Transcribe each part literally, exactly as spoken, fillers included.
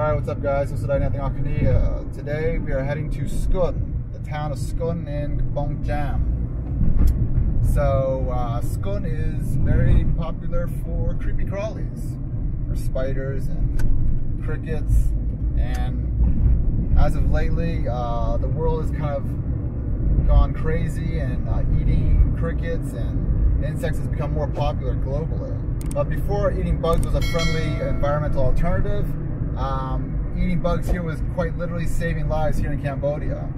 Alright, what's up guys? This is Adai Nathan Akaniya. Today we are heading to Skun, the town of Skun in Kampong Thom. So uh, Skun is very popular for creepy crawlies, for spiders and crickets, and as of lately uh, the world has kind of gone crazy and uh, eating crickets and insects has become more popular globally. But before, eating bugs was a friendly environmental alternative. Um, eating bugs here was quite literally saving lives here in Cambodia.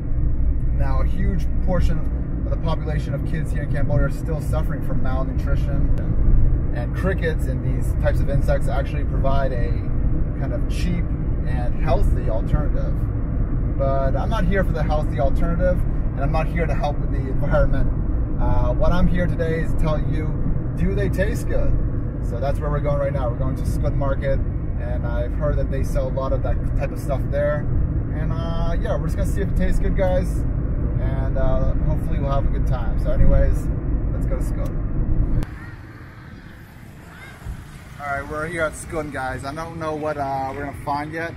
Now, a huge portion of the population of kids here in Cambodia are still suffering from malnutrition, and, and crickets and these types of insects actually provide a kind of cheap and healthy alternative. But I'm not here for the healthy alternative, and I'm not here to help with the environment. Uh, what I'm here today is to tell you, do they taste good? So that's where we're going right now. We're going to Skun Market, and I've heard that they sell a lot of that type of stuff there. And uh, yeah, we're just gonna see if it tastes good, guys. And uh, hopefully we'll have a good time. So anyways, let's go to Skun. All right, we're here at Skun, guys. I don't know what uh, we're gonna find yet.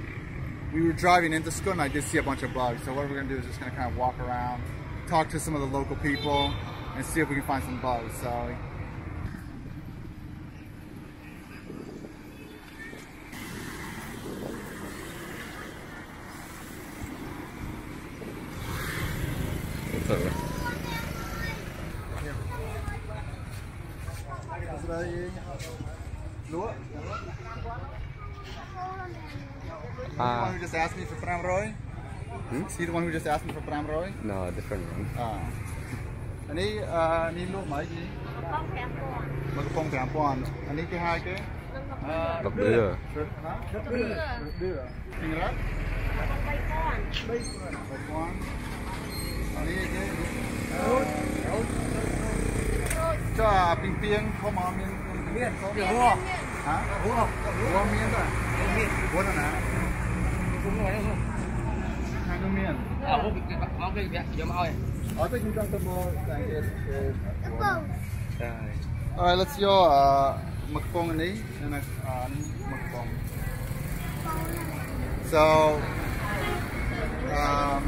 We were driving into Skun and I did see a bunch of bugs. So what we're gonna do is just gonna kind of walk around, talk to some of the local people, and see if we can find some bugs. So. Uh, the one who just asked me for Pram Roy? Hmm? Is he the one who just asked me for Pram Roy? No, different one. Ah. And he, uh, he looked like he? Kampong Thom Pon. And he, how is it? Kampong Thom Pon. Kampong Thom Pon. Kampong Thom Pon. And he, he? Cho Ping Ping, come on, Ping Ping. Ping Ping. Huh? Alright, let's go uh mukbang ini and uh mukbang. So um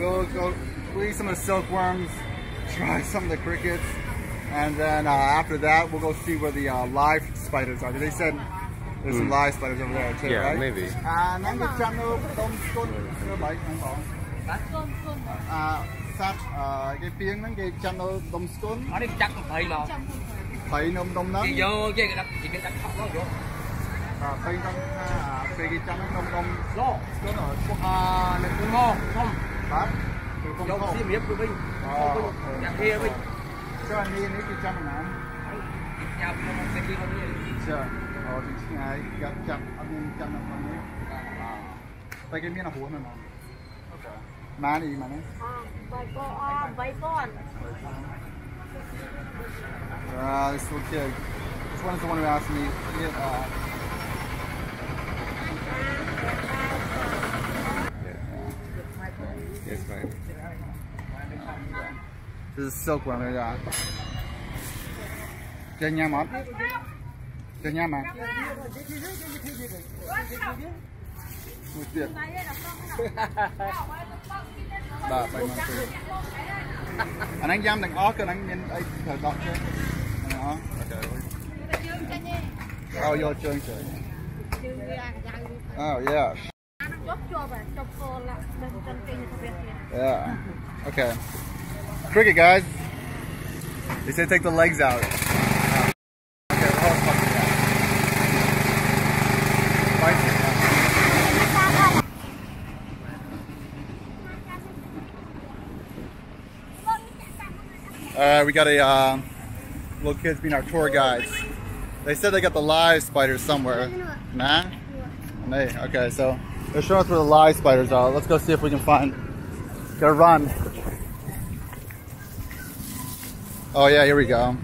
we'll go we'll eat some of the silkworms, try some of the crickets. And then uh, after that, we'll go see where the uh, live spiders are. They said there's mm. some live spiders over there too, yeah, right? Yeah, maybe. And on the channel, Domstone, like, cái channel Domstone. Nó đi chắc thầy mà. Thầy nôm nôm lắm. Thì vô cái cái thì cái À, thầy trong về cái channel nôm nôm. Lo. Cái nó à, lên cái mô, không. Hả? Từ con không. Giống miếp với Vinh. Nhạc kia Vinh. Sure, and me and Nicky jumping on. Yeah, we don't want to be on here. Sure. Oh, I got jump. I mean, jump up on here. They gave me a horn and all. Okay. Money, money. Um, Bible on, Bible on. Ah, this little kid. This one is the one who asked me. Get, uh, yeah. Yes, ma'am. This is silkworm, right? Yeah. Can you mop? Can you mop? What's this? Ba, ba, ba. Anh ăn giam đằng ó cái anh nhìn ấy thời đọt chứ. Đó. Tao vô chơi trời. Oh yeah. Yeah. Okay. Cricket, guys. They say take the legs out. Uh, okay, we're all fucking out. Alright, uh, we got a uh, little kids being our tour guides. They said they got the live spiders somewhere. Nah? They, okay, so they're showing us where the live spiders are. Let's go see if we can find. Gotta run. Oh yeah, here we go.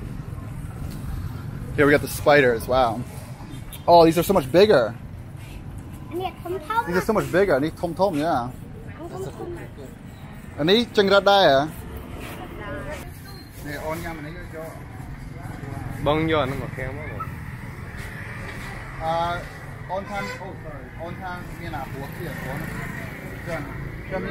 Here we got the spiders, wow. Oh, these are so much bigger. These are so much bigger. These Thom Thom, yeah. And these Changrada. Bong yon, I'm okay. On time, oh sorry, on time, you know, what here, got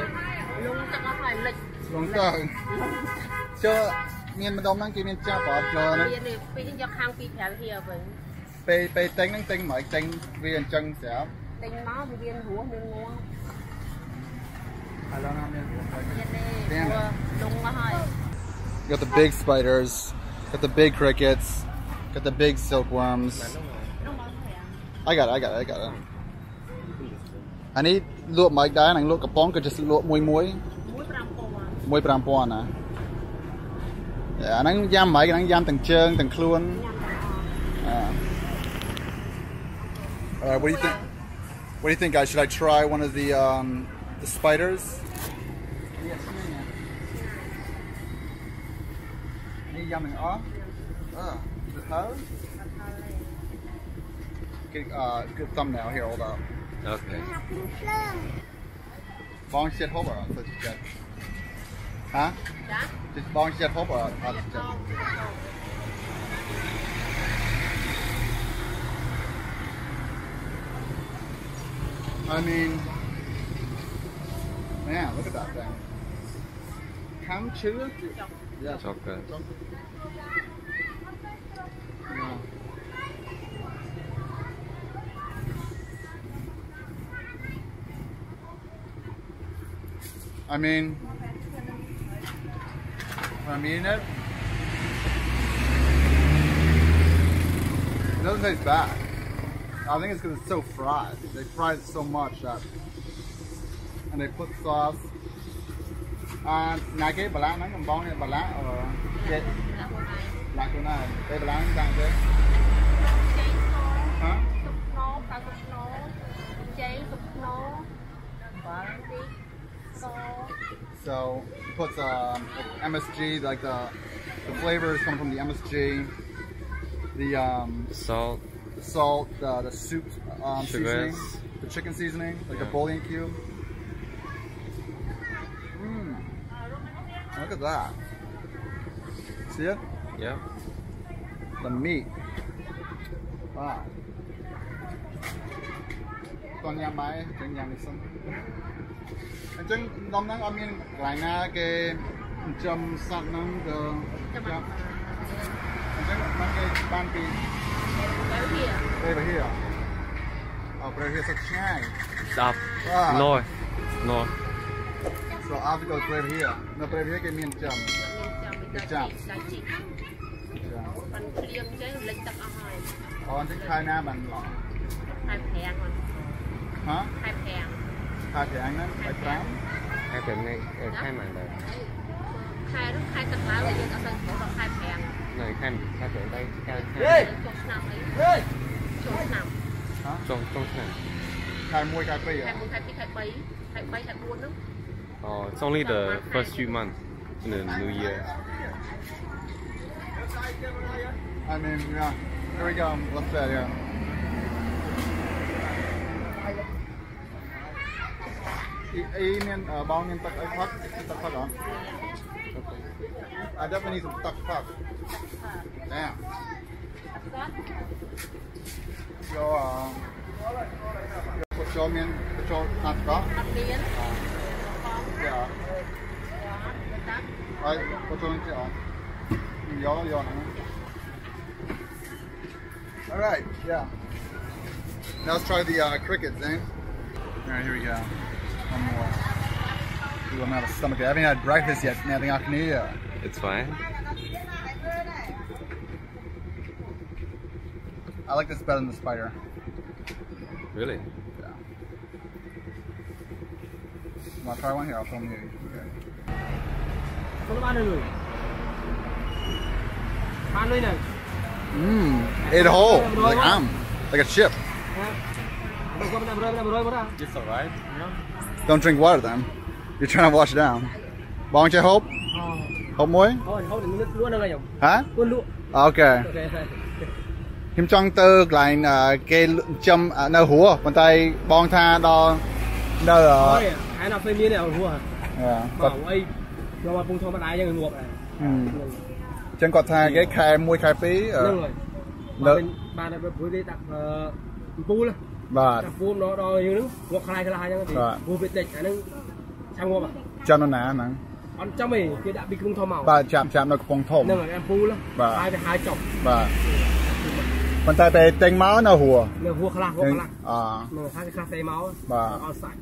the big spiders, got the big crickets, got the big silkworms. I got it, I got it, I got it. I need look like that and look upon could just look muy muy. Muy prampoana. Yeah, and I'm yam mike and I'm yam and churn and cluan. Alright, what do you think? What do you think, guys? Should I try one of the um the spiders? Yes, yeah. Yamming off? Uh the hose? Good, uh, good thumbnail here, hold up. Okay. Bong shit hopper on such a jet. Huh? Just bong shit hopper on such a jet. I mean, man, look at that thing. Come chew it? Yeah. Chocolate. Yeah. I mean, I mean it. It doesn't taste bad. I think it's because it's so fried. They fried it so much that, and they put sauce. Ah, nage balang nang kambong nang balang or get lakuna. They balang nang there. Huh? Sukno, pa sukno, jay sukno, barang. So it puts uh, M S G, like the, the flavors come from the M S G, the um, salt, the salt, uh, the soup um, seasoning, the chicken seasoning, like yeah. The bouillon cube. Mmm, look at that. See it? Yeah. The meat. Wow. I think Dom Nang, I mean, right now, the jump sat Nang, the jump. I think Nang, Bambi. Over here. Over here. Over here, so shy. It's up. Ah. North. North. So after go over here. No, over here, it means jump. It jump. Oh, I think China, man. Huh? Khai thang đó, khai thang. Khai thang này, khai mảng này. Khai lúc khai tập lá rồi, giờ tập sân khấu là khai thang. Này khai, khai thang đây, khai thang. Chốt năm đấy. Chốt năm. Hả? Chốt chốt năm. Khai mui khai bấy. Khai mui khai bấy khai bấy khai bấy khai buôn lắm. Oh, it's only the first few months in the new year. I mean, yeah. Here we go. Let's go. Yeah. I mean, uh, bao nhiêu tắc tắc tắc tắc hả? I definitely need some tắc tắc. Damn. Yo, um, cho miên, cho nát đó. Yeah. Ai, cho miên chưa? Yo, yo này. All right, yeah. Now let's try the uh, crickets, eh? All right, here we go. One more. Ooh, I'm out of stomach. I haven't had breakfast yet. Nathan Akaniya. It's fine. I like this better than the spider. Really? Yeah. You want to try one here? I'll film you. Okay. Mmm. It whole. Like ham. Like a chip. It's alright. Yeah. Don't drink water then. You're trying to wash it down. Bong chai hop? Hop moi? Huh? Okay. Him chong tư line uh ke chum no hua when tai bong tha do no uh yeah. Chân quạt tha cái khai mui khai phí uh Bà buôn nó đo như nước buộc hai cái là hai nhá thì buộc bị địch cái nó sang qua bà cho nó ná nắng con cho mình cái đã bị không thò màu bà chạm chạm là Kampong Thom nên là em phu lắm bà hai hai chọc bà con tay tay tay máu nó hùa nó hùa khla hùa khla à nó hai cái khla tay máu bà ao sạch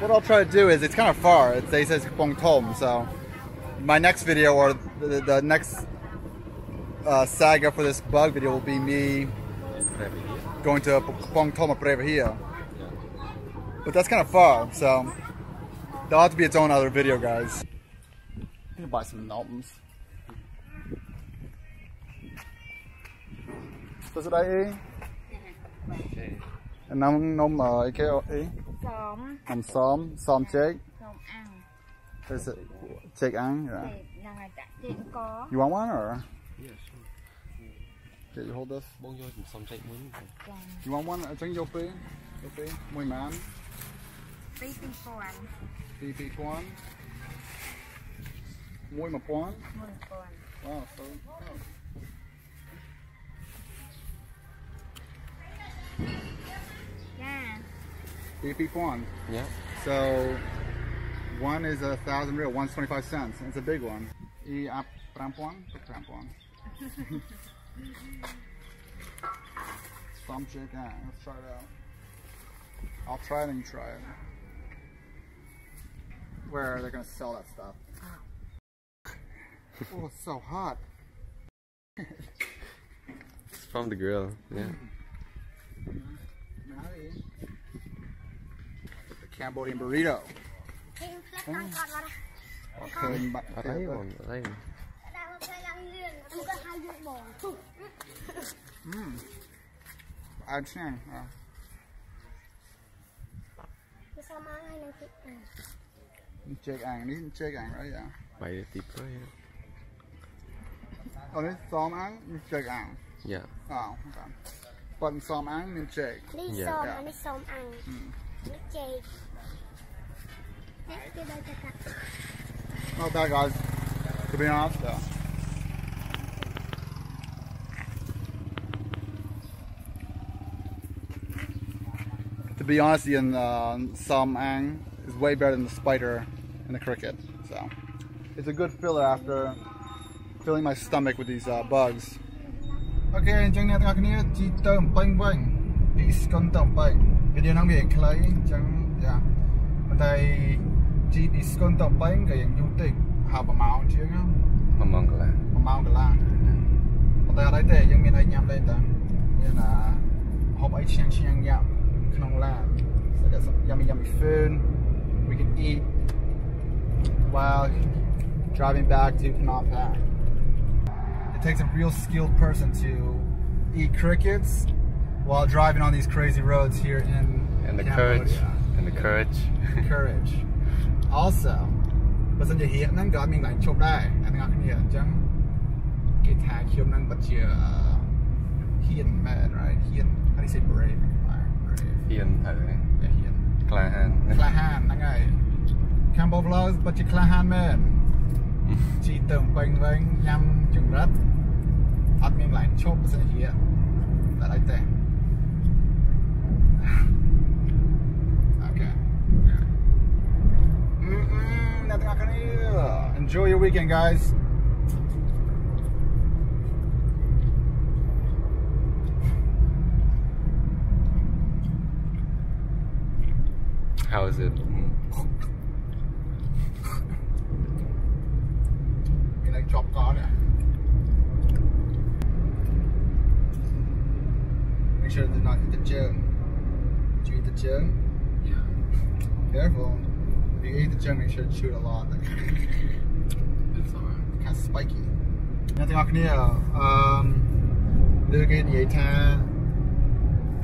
what I'll try to do is it's kind of far. It they says Kampong Thom, so my next video or the, the next uh, saga for this bug video will be me going to Kampong Thom Previa. But that's kind of far, so that'll have to be its own other video, guys. I'm gonna buy some albums. Does it I eat? And I'm nom I Som. I'm Som. Som Jake. Som Ang. There's a Jake Ang. Yeah. You want one or? Yes. Yeah, sure. Okay, you hold this. You want one? I think you'll pay. You'll pay. Muy man. B B one. B B one. Muy mapuan. Muy mapuan. Wow. So. Oh. B P one. Yeah. So one is a thousand real, one's twenty-five cents. It's a big one. E up trampuan, trampuan. Some chicken. Let's try it out. I'll try it and you try it. Where are they gonna sell that stuff? Oh, it's so hot. It's from the grill. Yeah. Cambodian burrito. Okay. Mm. Check ang, this is check ang, right? Yeah. Oh, this is som ang, this is check ang. Yeah. Oh, okay. But som ang means check. This som and this som ang. Not bad, guys. To be honest, though. To be honest, even uh, Som Ang is way better than the spider and the cricket. So it's a good filler after filling my stomach with these uh, bugs. Okay, Adai Nathan Akaniya, Ji Tom Bang Bang, Peace Skun Bang. Video nóng về Clay chẳng dạ tại chỉ đi con tàu bánh cái những tỉnh hào bờ máu chứ không bờ máu cả là bờ máu cả là tại ở đây thì những miền Tây nhâm đây ta như là hộp ấy xiang xiang nhâm không là sẽ được yummy yummy food we can eat while driving back to Phnom Penh. It takes a real skilled person to eat crickets while driving on these crazy roads here in and the Cambodia. Courage and the yeah. courage and courage also but some here nang got me like chop dai and got me chang ke tha khiom nang bat chia hien man right hien how do you say brave hien thai yeah hien klahan klahan nang ai Cambo vlogs but chia klahan man chi teung peng veng nham chung rat at me like chop so here that like that okay. Mm-mm, nothing I can hear. Enjoy your weekend, guys. How is it? You like chop garlic? Make sure to not eat the germ. Did you eat the germ? Yeah. Careful. If you eat the germ, make sure to chew it a lot. It's alright. It's kind of spiky. Nothing I can hear. Um, they're getting the attack.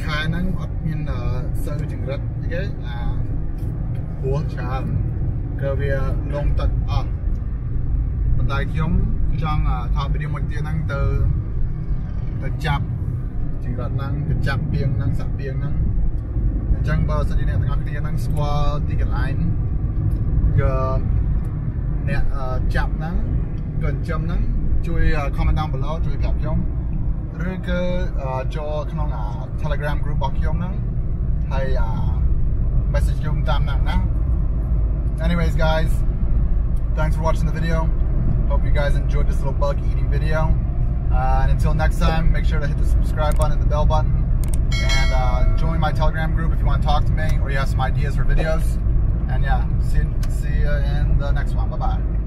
Kind of up in the service in the okay? And poor child. Go be a long time up. But I can't talk video with the young the chap. Chừng đoạn năng cái chạp biếng năng sạp biếng năng chẳng bao giờ đi nè thằng kia năng squat thì cái line cái nè chạp năng gần chấm năng chui comment down below chui chạp giống Telegram group message. Anyways guys, thanks for watching the video. Hope you guys enjoyed this little bug eating video. Uh, and until next time, make sure to hit the subscribe button and the bell button. And uh, join my Telegram group if you want to talk to me or you have some ideas for videos. And yeah, see, see you in the next one. Bye-bye.